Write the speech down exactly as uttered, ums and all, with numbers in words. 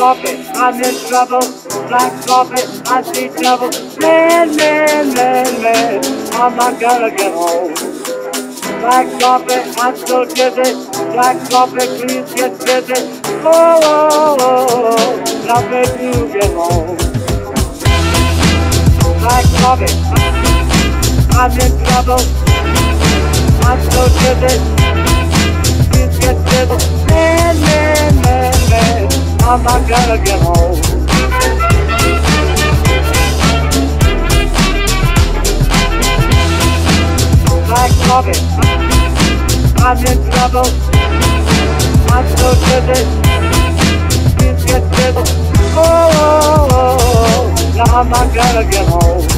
coffee, I'm in trouble. Black coffee, I see trouble. Man, man, man, man, I'm not gonna get home. Black coffee, I'm so dizzy. Black coffee, please get busy. Oh, oh, oh, oh, nothing to get home. Black coffee, I'm in trouble. I'm so dizzy. Please get busy. Man, man, man, man, I'm not gonna get home. Black coffee, I'm in trouble. I'm so dizzy. Please get dizzy. Oh, oh, oh, oh, now I'm not gonna get home.